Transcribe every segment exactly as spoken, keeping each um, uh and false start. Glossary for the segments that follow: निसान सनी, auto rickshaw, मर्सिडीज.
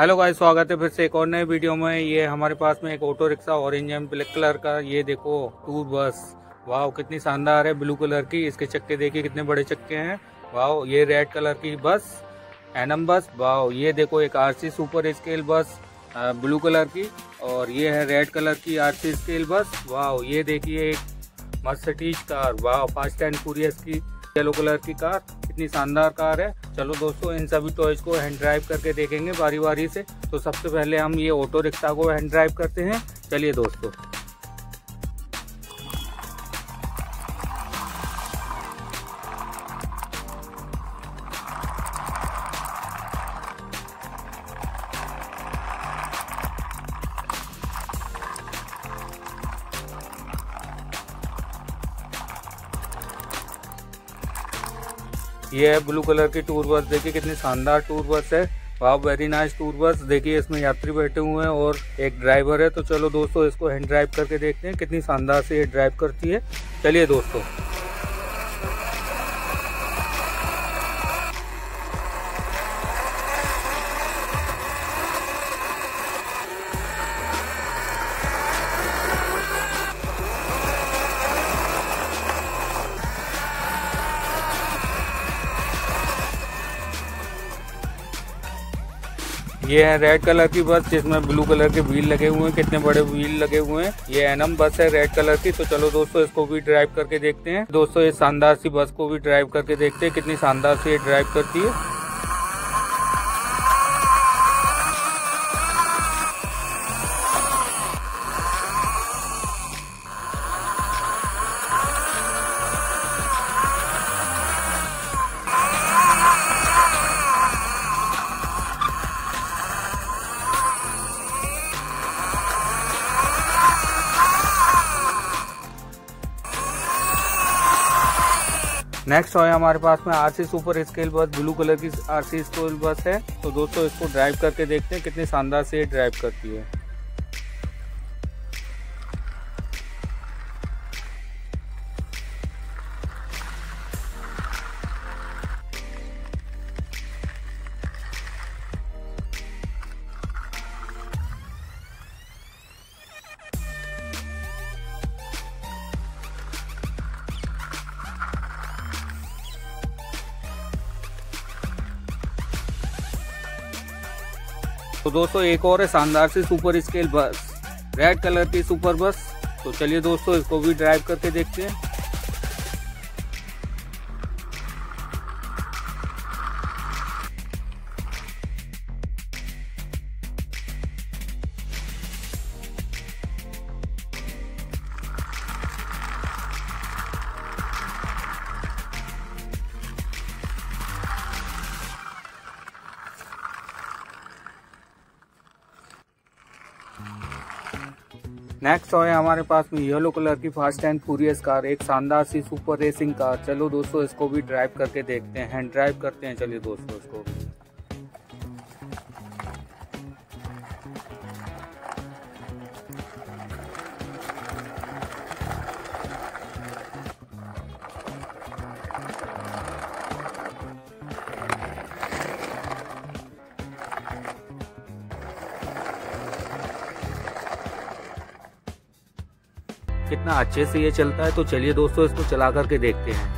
Hello guys, स्वागत है फिर से एक और नए वीडियो में। ये हमारे पास में एक auto rickshaw orange and black colour का, ये देखो टूर बस। वाह कितनी शानदार है, ब्लू कलर की। इसके चक्के देखिए कितने बड़े चक्के हैं। वाह, ये रेड कलर की बस एनम बस। वाह, ये देखो एक RC super scale bus blue colour की, और ये है रेड कलर की आरसी स्केल बस। वाह, ये देखिए एक मर्सिडीज कार। वाह, फास्ट एंड फ्यूरियस की येलो कलर की कार, कितनी शानदार कार है। चलो दोस्तों, इन सभी टॉयज को हैंड ड्राइव करके देखेंगे बारी बारी से। तो सबसे पहले हम ये ऑटो रिक्शा को हैंड ड्राइव करते हैं। चलिए दोस्तों, ये है ब्लू कलर की टूर बस। देखिए कितनी शानदार टूर बस है। वाह, वेरी नाइस टूर बस। देखिए इसमें यात्री बैठे हुए हैं और एक ड्राइवर है। तो चलो दोस्तों, इसको हैंड ड्राइव करके देखते हैं कितनी शानदार से ये ड्राइव करती है। चलिए दोस्तों, ये है रेड कलर की बस जिसमें ब्लू कलर के व्हील लगे हुए हैं, कितने बड़े व्हील लगे हुए हैं। ये एनम बस है रेड कलर की। तो चलो दोस्तों, इसको भी ड्राइव करके देखते हैं। दोस्तों, ये शानदार सी बस को भी ड्राइव करके देखते हैं कितनी शानदार सी ये ड्राइव करती है। नेक्स्ट है हमारे पास में RC super scale bus, blue colour की आरसी स्केल बस है। तो दोस्तों, इसको ड्राइव करके देखते हैं कितनी शानदार से ये ड्राइव करती है। तो दोस्तों, एक और है शानदार सी super scale bus, red colour की सुपर बस। तो चलिए दोस्तों, इसको भी ड्राइव करके देखते हैं। नेक्स्ट है हमारे पास में येलो कलर की फास्ट एंड फ्यूरियस कार, एक शानदार सी सुपर रेसिंग कार। चलो दोस्तों, इसको भी ड्राइव करके देखते हैं, हैंड ड्राइव करते हैं। चलिए दोस्तों, इसको कितना अच्छे से ये चलता है। तो चलिए दोस्तों, इसको चला करके देखते हैं।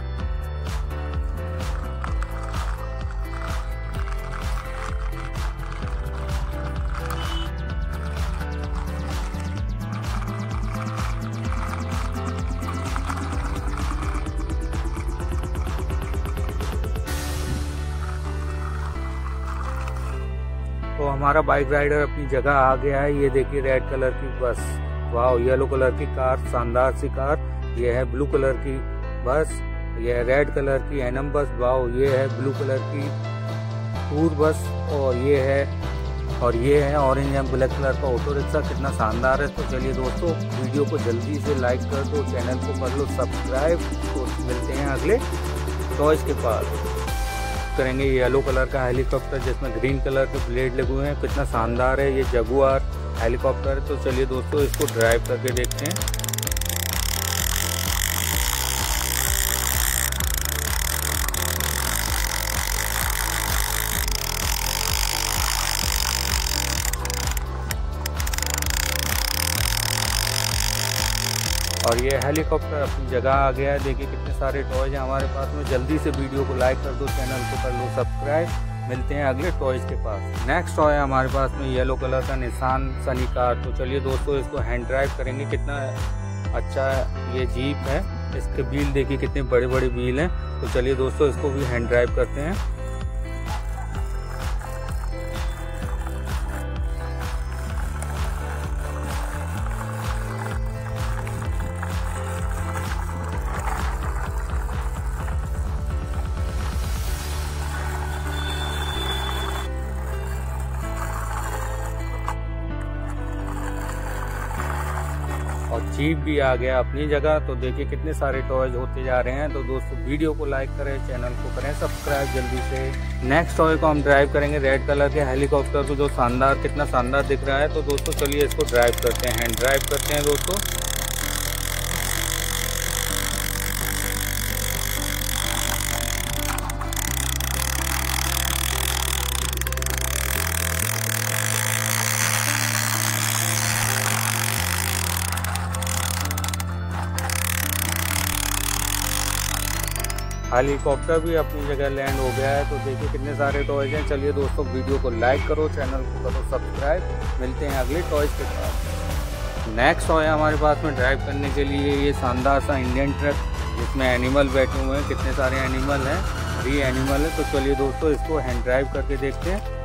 तो हमारा बाइक राइडर अपनी जगह आ गया है। ये देखिए रेड कलर की बस, वाह येलो कलर की कार, शानदार सी कार। ये है ब्लू कलर की बस, ये है रेड कलर की एनम बस। वाह, ये है ब्लू कलर की टूर बस, और ये है और ये है ऑरेंज एंड ब्लैक कलर का ऑटो रिक्शा, कितना शानदार है। तो चलिए दोस्तों, वीडियो को जल्दी से लाइक कर दो, चैनल को कर लो सब्सक्राइब। तो मिलते हैं अगले टॉयज के पास। करेंगे येलो कलर का हेलीकॉप्टर जिसमें ग्रीन कलर के ब्लेड लगे हुए हैं, कितना शानदार है ये जगुआर हेलीकॉप्टर। तो चलिए दोस्तों, इसको ड्राइव करके देखते हैं। और ये हेलीकॉप्टर अपनी जगह आ गया है। देखिए कितने सारे टॉयज हैं हमारे पास में। जल्दी से वीडियो को लाइक कर दो, चैनल को कर लो सब्सक्राइब। मिलते हैं अगले टॉयज के पास। नेक्स्ट टॉय है हमारे पास में येलो कलर का निसान सनी कार। तो चलिए दोस्तों इसको हैंड ड्राइव करेंगे। कितना अच्छा ये जीप है। इसके व्हील देखिए कितने बड़े बड़े व्हील हैं। तो चलिए दोस्तों इसको भी हैंड ड्राइव करते हैं। और जीप भी आ गया अपनी जगह। तो देखिए कितने सारे टॉयज होते जा रहे हैं। तो दोस्तों वीडियो को लाइक करें, चैनल को करें सब्सक्राइब जल्दी से। नेक्स्ट टॉय को हम ड्राइव करेंगे, रेड कलर के हेलीकॉप्टर को, जो शानदार कितना शानदार दिख रहा है। तो दोस्तों चलिए इसको ड्राइव करते हैं, हैंड ड्राइव करते हैं दोस्तों। हेलीकॉप्टर भी अपनी जगह लैंड हो गया है। तो देखिए कितने सारे टॉयज हैं। चलिए दोस्तों वीडियो को लाइक करो, चैनल को करो सब्सक्राइब। मिलते हैं अगले टॉयज के साथ। नेक्स्ट टॉय है हमारे पास में ड्राइव करने के लिए ये शानदार सा इंडियन ट्रक, जिसमें एनिमल बैठे हुए हैं। कितने सारे एनिमल हैं, फ्री एनिमल है। तो चलिए दोस्तों इसको हैंड ड्राइव करके देखते हैं।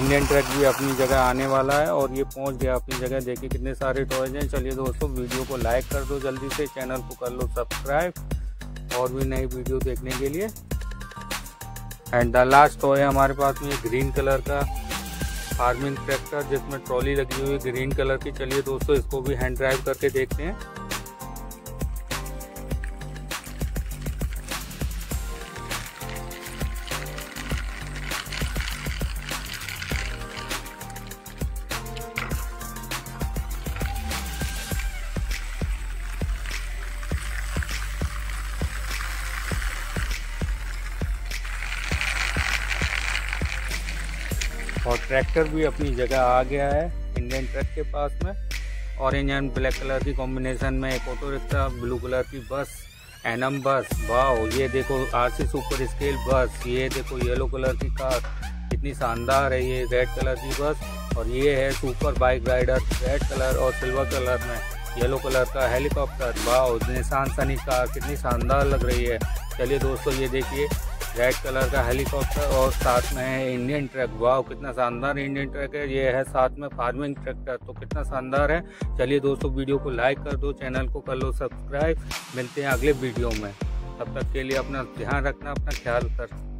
इंडियन ट्रक भी अपनी जगह आने वाला है और ये पहुंच गया अपनी जगह। देखिए कितने सारे टॉयज हैं। चलिए दोस्तों वीडियो को लाइक कर दो जल्दी से, चैनल को कर लो सब्सक्राइब और भी नई वीडियो देखने के लिए। एंड द लास्ट टॉय है हमारे पास में ग्रीन कलर का फार्मिंग ट्रैक्टर, जिसमें ट्रॉली लगी हुई ग्रीन कलर की। चलिए दोस्तों इसको भी हैंड ड्राइव करके देखते हैं। और ट्रैक्टर भी अपनी जगह आ गया है इंडियन ट्रक के पास में। ऑरेंज एंड ब्लैक कलर की कॉम्बिनेशन में एक ऑटो रिक्शा, ब्लू कलर की बस, एनम बस। वाओ, ये देखो आरसी सुपर स्केल बस। ये देखो येलो कलर की कार, कितनी शानदार है ये रेड कलर की बस। और ये है super bike rider, red colour और सिल्वर कलर में। येलो कलर का helicopter. Wow, निसान सनी car कितनी शानदार लग रही है। चलिए दोस्तों ये देखिए रेड कलर का हेलीकॉप्टर और साथ में है इंडियन ट्रक। वाओ कितना शानदार इंडियन ट्रक है। ये है साथ में फार्मिंग ट्रैक्टर, तो कितना शानदार है। चलिए दोस्तों वीडियो को लाइक कर दो, चैनल को कर लो सब्सक्राइब। मिलते हैं अगले वीडियो में। तब तक के लिए अपना ध्यान रखना, अपना ख्याल कर